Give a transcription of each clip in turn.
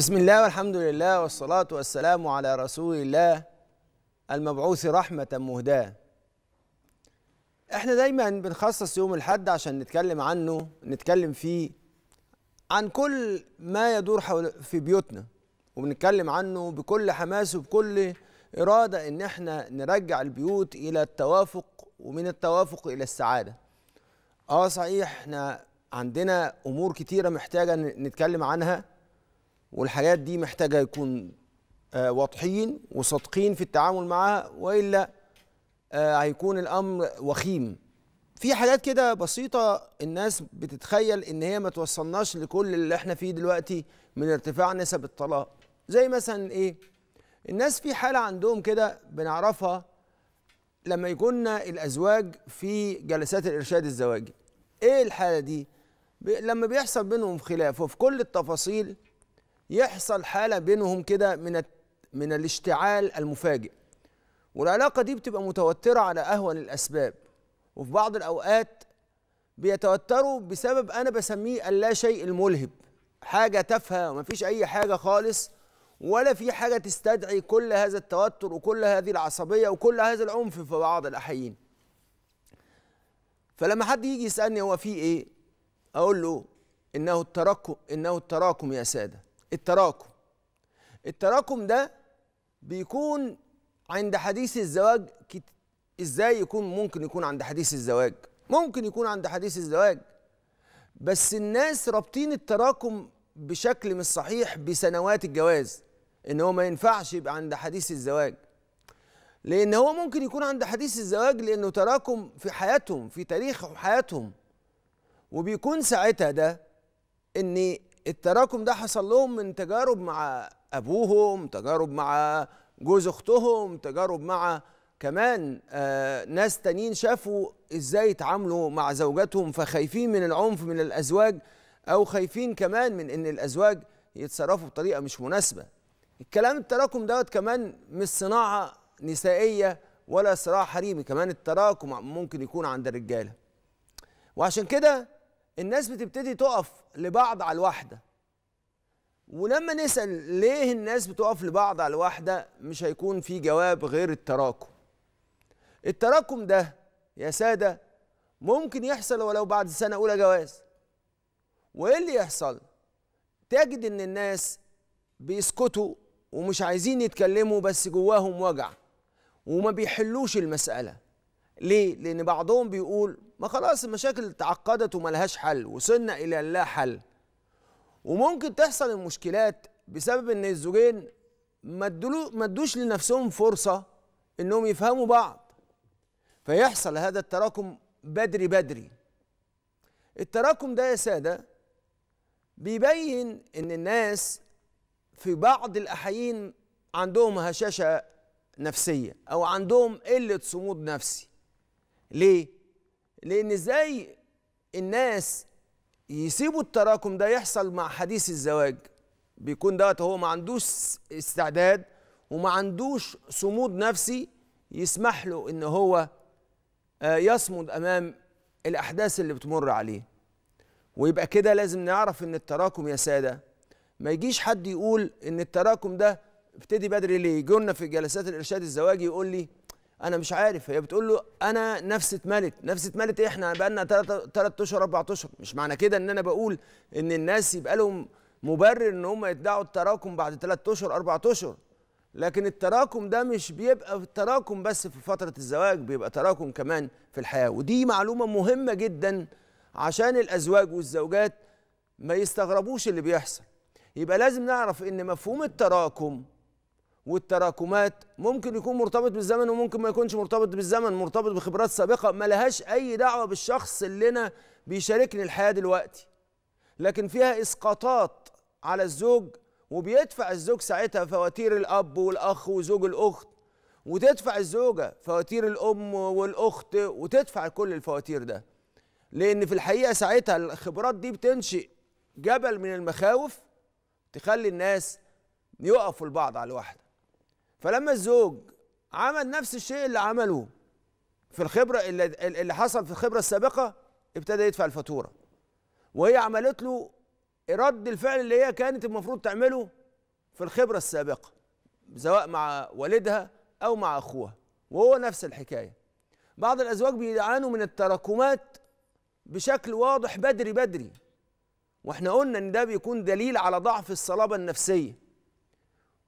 بسم الله والحمد لله والصلاة والسلام على رسول الله المبعوث رحمة مهداة. احنا دايما بنخصص يوم الحد عشان نتكلم عنه، نتكلم فيه عن كل ما يدور حول في بيوتنا، وبنتكلم عنه بكل حماس وبكل إرادة إن احنا نرجع البيوت إلى التوافق، ومن التوافق إلى السعادة. صحيح احنا عندنا أمور كتيرة محتاجة نتكلم عنها، والحاجات دي محتاجة يكون واضحين وصادقين في التعامل معها، وإلا هيكون الأمر وخيم. في حاجات كده بسيطة الناس بتتخيل إن هي ما توصلناش لكل اللي احنا فيه دلوقتي من ارتفاع نسب الطلاق، زي مثلا إيه؟ الناس في حالة عندهم كده بنعرفها لما يكوننا الأزواج في جلسات الإرشاد الزواجي. إيه الحالة دي؟ لما بيحصل بينهم خلاف وفي كل التفاصيل يحصل حالة بينهم كده من الاشتعال المفاجئ، والعلاقة دي بتبقى متوترة على أهون الأسباب، وفي بعض الأوقات بيتوتروا بسبب أنا بسميه اللا شيء الملهب، حاجة تافهة ومفيش أي حاجة خالص، ولا في حاجة تستدعي كل هذا التوتر وكل هذه العصبية وكل هذا العنف في بعض الأحيان. فلما حد يجي يسألني هو في إيه؟ أقول له إنه التراكم يا سادة. التراكم ده بيكون عند حديث الزواج. ازاي ممكن يكون عند حديث الزواج؟ ممكن يكون عند حديث الزواج، بس الناس رابطين التراكم بشكل مش صحيح بسنوات الجواز، ان هو ما ينفعش يبقى عند حديث الزواج، لان هو ممكن يكون عند حديث الزواج لانه تراكم في حياتهم، في تاريخ حياتهم، وبيكون ساعتها ده ان التراكم ده حصل لهم من تجارب مع أبوهم، تجارب مع جوز أختهم، تجارب مع كمان ناس تانيين شافوا إزاي يتعاملوا مع زوجاتهم، فخايفين من العنف من الأزواج، أو خايفين كمان من إن الأزواج يتصرفوا بطريقة مش مناسبة. الكلام التراكم دوت كمان مش صناعة نسائية ولا صراع حريمي، كمان التراكم ممكن يكون عند الرجالة. وعشان كده الناس بتبتدي تقف لبعض على الواحدة، ولما نسأل ليه الناس بتقف لبعض على الواحدة مش هيكون في جواب غير التراكم. التراكم ده يا سادة ممكن يحصل ولو بعد سنة أولى جواز. وإيه اللي يحصل؟ تجد إن الناس بيسكتوا ومش عايزين يتكلموا، بس جواهم وجع وما بيحلوش المسألة. ليه؟ لأن بعضهم بيقول ما خلاص المشاكل تعقدت وما لهاش حل، وصلنا إلى اللا حل. وممكن تحصل المشكلات بسبب إن الزوجين ما ادوش لنفسهم فرصة إنهم يفهموا بعض، فيحصل هذا التراكم بدري بدري. التراكم ده يا سادة بيبين إن الناس في بعض الأحيان عندهم هشاشة نفسية، أو عندهم قلة صمود نفسي. ليه؟ لأن إزاي الناس يسيبوا التراكم ده يحصل مع حديث الزواج؟ بيكون دوت هو ما عندوش استعداد وما عندوش صمود نفسي يسمح له إن هو يصمد أمام الأحداث اللي بتمر عليه. ويبقى كده لازم نعرف إن التراكم يا سادة ما يجيش حد يقول إن التراكم ده ابتدي بدري. ليه؟ يجولنا في جلسات الإرشاد الزواجي يقول لي أنا مش عارف، هي بتقول له أنا نفسي اتملت. نفسي اتملت إيه؟ إحنا بقى لنا 3 أشهر 4 أشهر. مش معنى كده إن أنا بقول إن الناس يبقى لهم مبرر إن هم يدعوا التراكم بعد 3 أشهر 4 أشهر. لكن التراكم ده مش بيبقى تراكم بس في فترة الزواج، بيبقى تراكم كمان في الحياة. ودي معلومة مهمة جدا عشان الأزواج والزوجات ما يستغربوش اللي بيحصل. يبقى لازم نعرف إن مفهوم التراكم والتراكمات ممكن يكون مرتبط بالزمن، وممكن ما يكونش مرتبط بالزمن، مرتبط بخبرات سابقة ما لهاش أي دعوة بالشخص اللي أنا بيشاركني الحياة دلوقتي، لكن فيها إسقاطات على الزوج، وبيدفع الزوج ساعتها فواتير الأب والأخ وزوج الأخت، وتدفع الزوجة فواتير الأم والأخت، وتدفع كل الفواتير ده، لأن في الحقيقة ساعتها الخبرات دي بتنشئ جبل من المخاوف تخلي الناس يقفوا البعض على الواحدة. فلما الزوج عمل نفس الشيء اللي عمله في الخبرة اللي حصل في الخبرة السابقة، ابتدى يدفع الفاتورة، وهي عملت له رد الفعل اللي هي كانت المفروض تعمله، في الخبرة السابقة سواء مع والدها أو مع أخوها، وهو نفس الحكاية. بعض الأزواج بيعانوا من التراكمات بشكل واضح بدري بدري، واحنا قلنا إن ده بيكون دليل على ضعف الصلابة النفسية.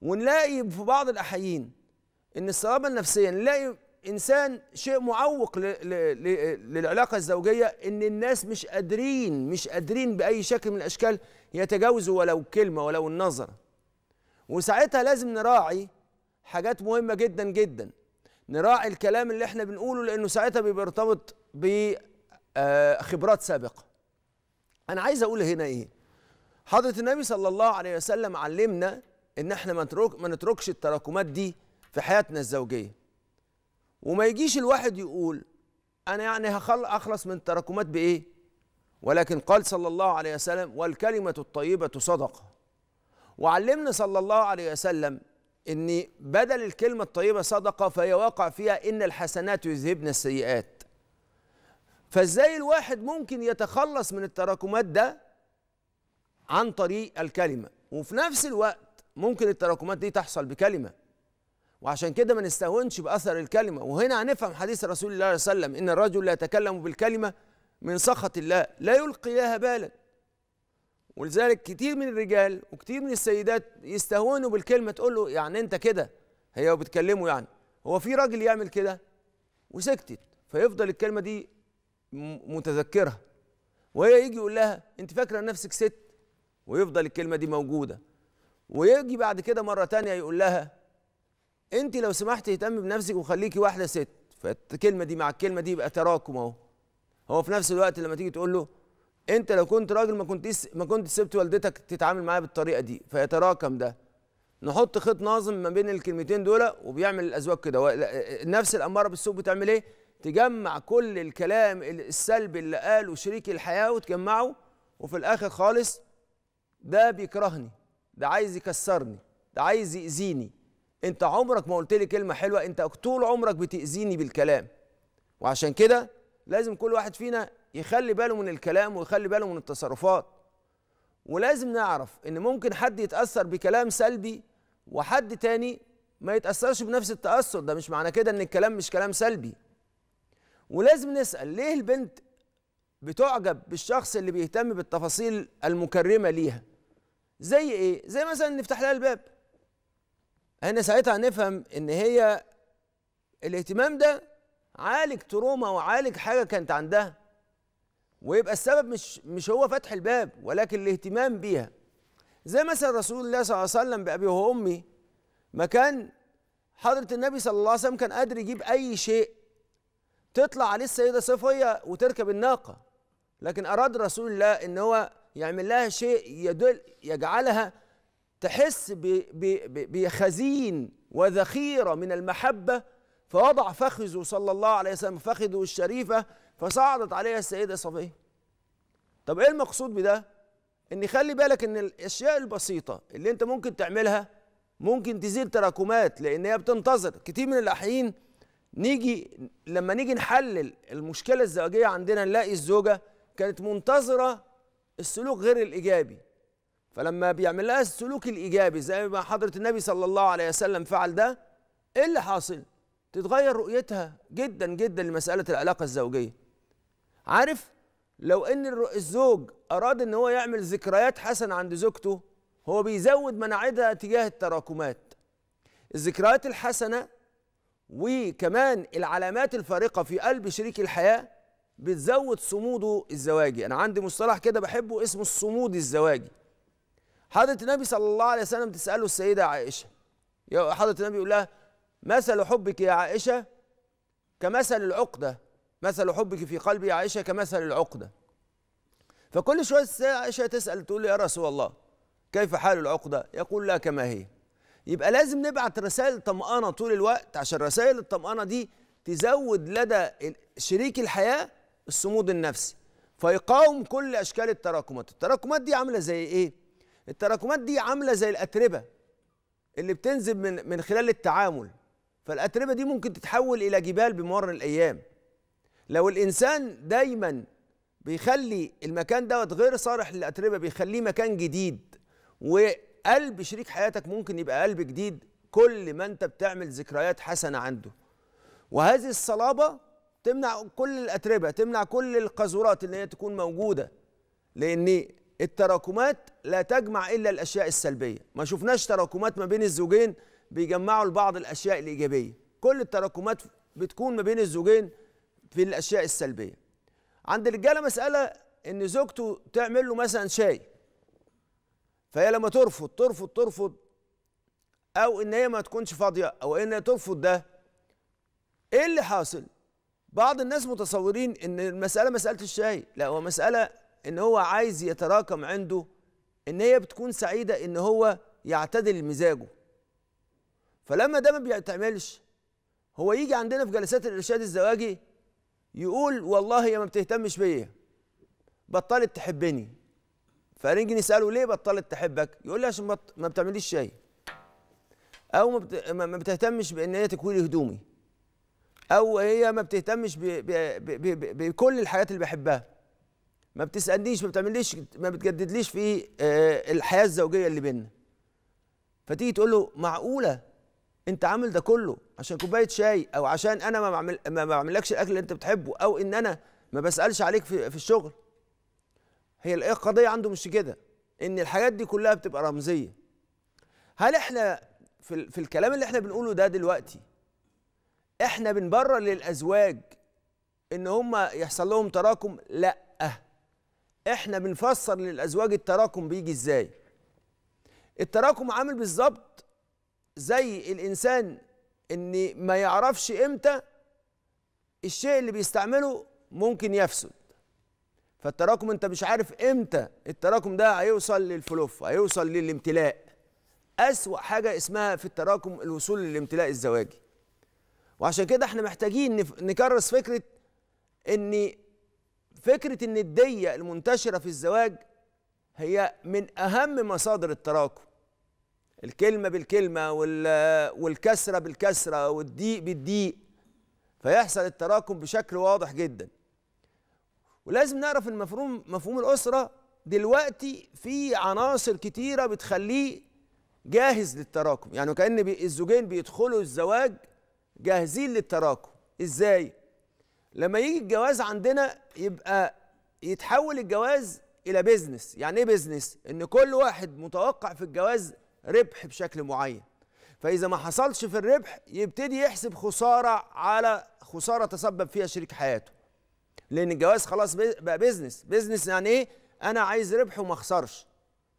ونلاقي في بعض الأحيان إن الصلابة النفسية نلاقي إنسان شيء معوق للعلاقة الزوجية، إن الناس مش قادرين بأي شكل من الأشكال يتجاوزوا ولو كلمة ولو النظر. وساعتها لازم نراعي حاجات مهمة جدا جدا، نراعي الكلام اللي احنا بنقوله لأنه ساعتها بيرتبط بخبرات سابقة. أنا عايز أقول هنا إيه؟ حضرة النبي صلى الله عليه وسلم علمنا إن احنا ما نتركش التراكمات دي في حياتنا الزوجية، وما يجيش الواحد يقول أنا يعني أخلص من التراكمات بإيه؟ ولكن قال صلى الله عليه وسلم: والكلمة الطيبة صدقة. وعلمنا صلى الله عليه وسلم إن بدل الكلمة الطيبة صدقة، فهي واقع فيها إن الحسنات يذهبن السيئات. فإزاي الواحد ممكن يتخلص من التراكمات ده؟ عن طريق الكلمة، وفي نفس الوقت ممكن التراكمات دي تحصل بكلمة، وعشان كده ما نستهونش بأثر الكلمة. وهنا هنفهم حديث رسول الله صلى الله عليه وسلم: إن الرجل لا يتكلم بالكلمة من سخط الله لا يلقي لها بالا. ولذلك كتير من الرجال وكتير من السيدات يستهونوا بالكلمة، تقول له يعني أنت كده، هي بتكلمه يعني هو في راجل يعمل كده؟ وسكتت، فيفضل الكلمة دي متذكرها، وهي يجي يقول لها أنت فاكرة نفسك ست؟ ويفضل الكلمة دي موجودة. ويجي بعد كده مرة تانية يقول لها أنت لو سمحت اهتمي بنفسك وخليكي واحدة ست، فالكلمة دي مع الكلمة دي يبقى تراكم أهو. هو في نفس الوقت لما تيجي تقول له أنت لو كنت راجل ما كنت سبت والدتك تتعامل معاها بالطريقة دي، فيتراكم ده. نحط خيط ناظم ما بين الكلمتين دول، وبيعمل الأزواج كده. نفس الأمارة بالسوء بتعمل إيه؟ تجمع كل الكلام السلبي اللي قاله شريك الحياة وتجمعه، وفي الآخر خالص ده بيكرهني، ده عايز يكسرني، ده عايز يأذيني، أنت عمرك ما قلت لي كلمة حلوة، أنت طول عمرك بتأذيني بالكلام. وعشان كده لازم كل واحد فينا يخلي باله من الكلام ويخلي باله من التصرفات. ولازم نعرف إن ممكن حد يتأثر بكلام سلبي وحد تاني ما يتأثرش بنفس التأثر ده، مش معنى كده إن الكلام مش كلام سلبي. ولازم نسأل ليه البنت بتعجب بالشخص اللي بيهتم بالتفاصيل المكرمة ليها؟ زي إيه؟ زي مثلا نفتح لها الباب. هنا ساعتها هنفهم ان هي الاهتمام ده عالج تروما وعالج حاجه كانت عندها، ويبقى السبب مش هو فتح الباب ولكن الاهتمام بيها. زي مثلا رسول الله صلى الله عليه وسلم بأبي وأمي، ما كان حضرة النبي صلى الله عليه وسلم كان قادر يجيب أي شيء تطلع عليه السيدة صفية وتركب الناقة، لكن أراد رسول الله ان هو يعمل لها شيء يجعلها تحس بخزين وذخيرة من المحبة، فوضع فخذه صلى الله عليه وسلم، فخذه الشريفة، فصعدت عليها السيدة صفية. طب إيه المقصود بده؟ إن خلي بالك إن الأشياء البسيطة اللي أنت ممكن تعملها ممكن تزيل تراكمات، لأن هي بتنتظر. كتير من الأحيان لما نيجي نحلل المشكلة الزوجية عندنا نلاقي الزوجة كانت منتظرة السلوك غير الإيجابي، فلما بيعمل لها السلوك الإيجابي زي ما حضرة النبي صلى الله عليه وسلم فعل ده، إيه اللي حاصل؟ تتغير رؤيتها جدا جدا لمسألة العلاقة الزوجية. عارف، لو إن الزوج أراد إن هو يعمل ذكريات حسنة عند زوجته، هو بيزود مناعتها تجاه التراكمات. الذكريات الحسنة وكمان العلامات الفارقة في قلب شريك الحياة بتزود صموده الزواجي. أنا عندي مصطلح كده بحبه اسمه الصمود الزواجي. حضرة النبي صلى الله عليه وسلم تسأله السيدة عائشة، حضرة النبي يقول لها: مثل حبك يا عائشة كمثل العقدة، مثل حبك في قلبي يا عائشة كمثل العقدة. فكل شوية السيدة عائشة تسأل تقول له: يا رسول الله كيف حال العقدة؟ يقول لها: كما هي. يبقى لازم نبعت رسائل طمأنة طول الوقت، عشان رسائل الطمأنة دي تزود لدى شريك الحياة الصمود النفسي، فيقاوم كل أشكال التراكمات. التراكمات دي عاملة زي إيه؟ التراكمات دي عاملة زي الأتربة اللي بتنزل من خلال التعامل، فالأتربة دي ممكن تتحول إلى جبال بمر الأيام. لو الإنسان دايما بيخلي المكان دوت غير صالح للأتربة بيخليه مكان جديد، قلب شريك حياتك ممكن يبقى قلب جديد كل ما انت بتعمل ذكريات حسنه عنده. وهذه الصلابه تمنع كل الاتربه، تمنع كل القذورات اللي هي تكون موجوده، لان التراكمات لا تجمع الا الاشياء السلبيه. ما شفناش تراكمات ما بين الزوجين بيجمعوا لبعض الاشياء الايجابيه، كل التراكمات بتكون ما بين الزوجين في الاشياء السلبيه. عند الرجاله مساله ان زوجته تعمل له مثلا شاي، فهي لما ترفض ترفض ترفض او ان هي ما تكونش فاضيه او ان هي ترفض، ده ايه اللي حاصل؟ بعض الناس متصورين ان المساله مساله الشاي، لا، هو مساله ان هو عايز يتراكم عنده ان هي بتكون سعيده ان هو يعتدل مزاجه. فلما ده ما بيتعملش، هو يجي عندنا في جلسات الارشاد الزواجي يقول والله هي ما بتهتمش بيا، بطلت تحبني. فنيجي نساله ليه بطلت تحبك؟ يقول لي عشان ما بتعمليش شاي، او ما بتهتمش بان هي تكوير هدومي، او هي ما بتهتمش بكل الحاجات اللي بحبها، ما بتسالنيش، ما بتعمليش، ما بتجددليش في الحياه الزوجيه اللي بينا. فتيجي تقول له معقوله انت عامل ده كله عشان كوبايه شاي، او عشان انا ما بعملكش الاكل اللي انت بتحبه، او ان انا ما بسالش عليك في الشغل؟ هي القضيه عنده مش كده، ان الحاجات دي كلها بتبقى رمزيه. هل احنا في الكلام اللي احنا بنقوله ده دلوقتي احنا بنبرر للازواج ان هم يحصل لهم تراكم؟ لا، احنا بنفسر للازواج التراكم بيجي ازاي. التراكم عامل بالظبط زي الانسان ان ما يعرفش امتى الشيء اللي بيستعمله ممكن يفسد. فالتراكم انت مش عارف امتى التراكم ده هيوصل للفلوف، هيوصل للامتلاء. اسوأ حاجه اسمها في التراكم الوصول للامتلاء الزواجي. وعشان كده احنا محتاجين نكرس فكره ان الدية المنتشره في الزواج هي من اهم مصادر التراكم. الكلمه بالكلمه والكسره بالكسره والضيق بالضيق، فيحصل التراكم بشكل واضح جدا. ولازم نعرف ان مفهوم الاسره دلوقتي في عناصر كتيره بتخليه جاهز للتراكم، يعني كأن الزوجين بيدخلوا الزواج جاهزين للتراكم. ازاي؟ لما يجي الجواز عندنا يبقى يتحول الجواز الى بيزنس. يعني ايه بيزنس؟ ان كل واحد متوقع في الجواز ربح بشكل معين، فاذا ما حصلش في الربح يبتدي يحسب خساره على خساره تسبب فيها شريك حياته، لان الجواز خلاص بقى بيزنس. بيزنس يعني ايه؟ انا عايز ربح وما اخسرش،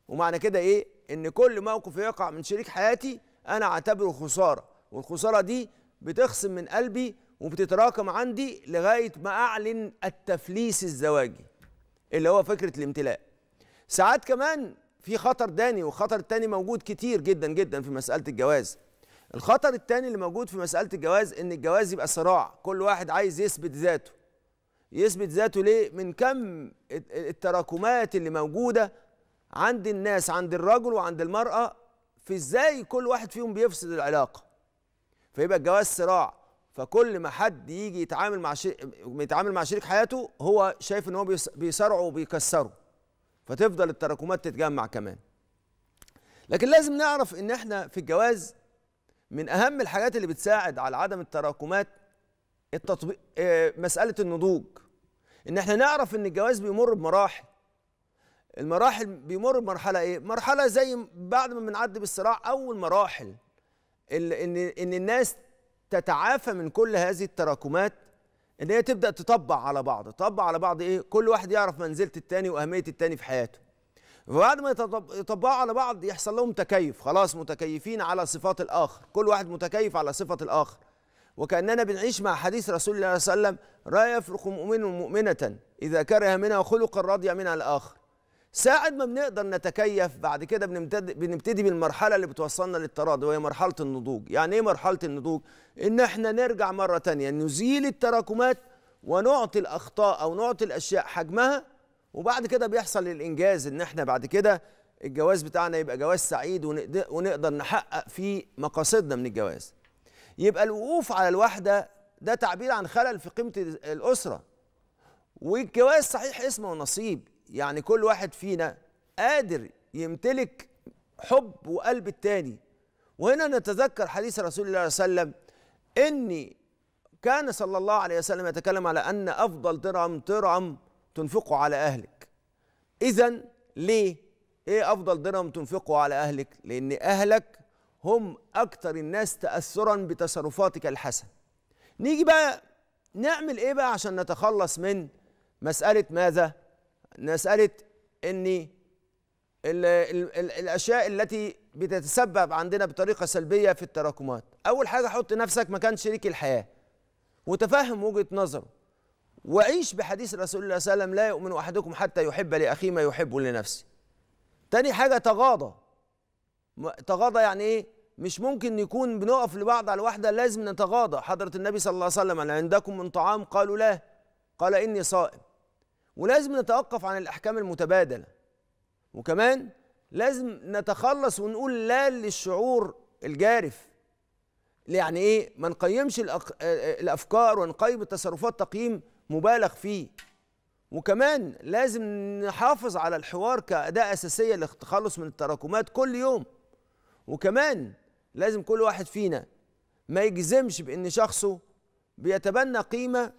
ومعنى كده ايه؟ ان كل موقف يقع من شريك حياتي انا اعتبره خساره، والخساره دي بتخصم من قلبي وبتتراكم عندي لغايه ما اعلن التفليس الزواجي اللي هو فكره الامتلاء. ساعات كمان في خطر تاني، والخطر التاني موجود كتير جدا جدا في مساله الجواز. الخطر التاني اللي موجود في مساله الجواز ان الجواز يبقى صراع، كل واحد عايز يثبت ذاته. ليه؟ من كم التراكمات اللي موجوده عند الناس، عند الرجل وعند المراه، في ازاي كل واحد فيهم بيفسد العلاقه. فيبقى الجواز صراع، فكل ما حد يجي يتعامل مع شريك حياته هو شايف ان هو بيصارعه وبيكسره، فتفضل التراكمات تتجمع كمان. لكن لازم نعرف ان احنا في الجواز من اهم الحاجات اللي بتساعد على عدم التراكمات التطبيق، مساله النضوج. ان احنا نعرف ان الجواز بيمر بمراحل. المراحل بيمر بمرحله ايه؟ مرحله زي بعد ما بنعدي بالصراع، اول مراحل ان الناس تتعافى من كل هذه التراكمات، ان هي تبدا تطبع على بعض. ايه؟ كل واحد يعرف منزله التاني واهميه التاني في حياته. وبعد ما يطبقوا على بعض يحصل لهم تكيف، خلاص متكيفين على صفات الاخر، كل واحد متكيف على صفه الاخر. وكاننا بنعيش مع حديث رسول الله صلى الله عليه وسلم: لا يفرق مؤمن مؤمنه اذا كره منها خلقا رضي منها الاخر. ساعد ما بنقدر نتكيف بعد كده بنبتدي بالمرحله اللي بتوصلنا للتراضي، وهي مرحله النضوج. يعني ايه مرحله النضوج؟ ان احنا نرجع مره ثانيه نزيل التراكمات ونعطي الاخطاء او نعطي الاشياء حجمها، وبعد كده بيحصل الانجاز، ان احنا بعد كده الجواز بتاعنا يبقى جواز سعيد ونقدر نحقق فيه مقاصدنا من الجواز. يبقى الوقوف على الوحده ده تعبير عن خلل في قيمه الاسره. والجواز صحيح اسمه نصيب، يعني كل واحد فينا قادر يمتلك حب وقلب التاني. وهنا نتذكر حديث رسول الله صلى الله عليه وسلم إن كان صلى الله عليه وسلم يتكلم على أن أفضل درهم درهم تنفقه على أهلك. إذن ليه؟ إيه أفضل درهم تنفقه على أهلك؟ لأن أهلك هم أكثر الناس تأثرا بتصرفاتك الحسنة. نيجي بقى نعمل إيه بقى عشان نتخلص من مسألة ماذا؟ مسألة إن الأشياء التي بتتسبب عندنا بطريقة سلبية في التراكمات. أول حاجة حط نفسك مكان شريك الحياة وتفهم وجهة نظره وعيش بحديث رسول الله صلى الله عليه وسلم: لا يؤمن أحدكم حتى يحب لأخيه ما يحب لنفسه. تاني حاجة تغاضى. تغاضى يعني إيه؟ مش ممكن يكون بنقف لبعض على الواحدة، لازم نتغاضى. حضرة النبي صلى الله عليه وسلم: هل عندكم من طعام؟ قالوا لا، قال: إني صائم. ولازم نتوقف عن الأحكام المتبادلة، وكمان لازم نتخلص ونقول لا للشعور الجارف. يعني إيه؟ ما نقيمش الأفكار ونقيم التصرفات تقييم مبالغ فيه. وكمان لازم نحافظ على الحوار كأداة أساسية للتخلص من التراكمات كل يوم. وكمان لازم كل واحد فينا ما يجزمش بأن شخصه بيتبنى قيمة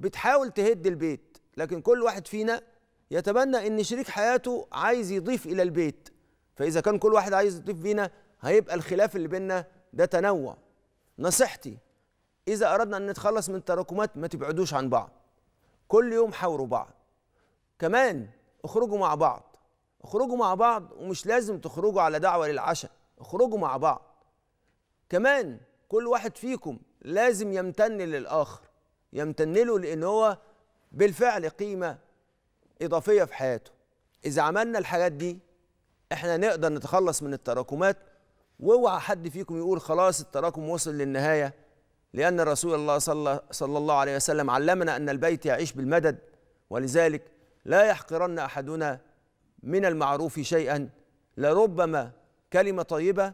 بتحاول تهد البيت، لكن كل واحد فينا يتبنى أن شريك حياته عايز يضيف إلى البيت. فإذا كان كل واحد عايز يضيف بينا هيبقى الخلاف اللي بينا ده تنوع. نصيحتي، إذا أردنا أن نتخلص من التراكمات ما تبعدوش عن بعض، كل يوم حاوروا بعض، كمان اخرجوا مع بعض. اخرجوا مع بعض، ومش لازم تخرجوا على دعوة للعشاء، اخرجوا مع بعض. كمان كل واحد فيكم لازم يمتن للآخر، يمتن له لأن هو بالفعل قيمة إضافية في حياته. إذا عملنا الحاجات دي احنا نقدر نتخلص من التراكمات. واوعى حد فيكم يقول خلاص التراكم وصل للنهاية، لأن رسول الله صلى الله عليه وسلم علمنا أن البيت يعيش بالمدد، ولذلك لا يحقرن أحدنا من المعروف شيئا، لربما كلمة طيبة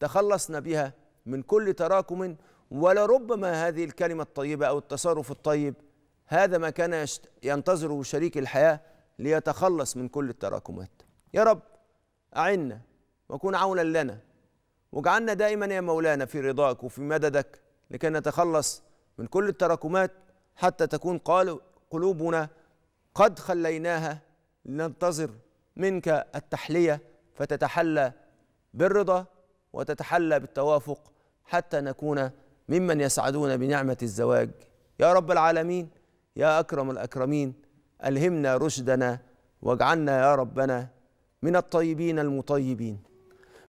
تخلصنا بها من كل تراكم، ولربما هذه الكلمة الطيبة أو التصرف الطيب هذا ما كان ينتظره شريك الحياة ليتخلص من كل التراكمات. يا رب أعنا وكن عونا لنا، واجعلنا دائما يا مولانا في رضاك وفي مددك لكي نتخلص من كل التراكمات، حتى تكون قلوبنا قد خليناها لننتظر منك التحلية، فتتحلى بالرضا وتتحلى بالتوافق، حتى نكون ممن يسعدون بنعمة الزواج. يا رب العالمين، يا أكرم الأكرمين، ألهمنا رشدنا واجعلنا يا ربنا من الطيبين المطيبين.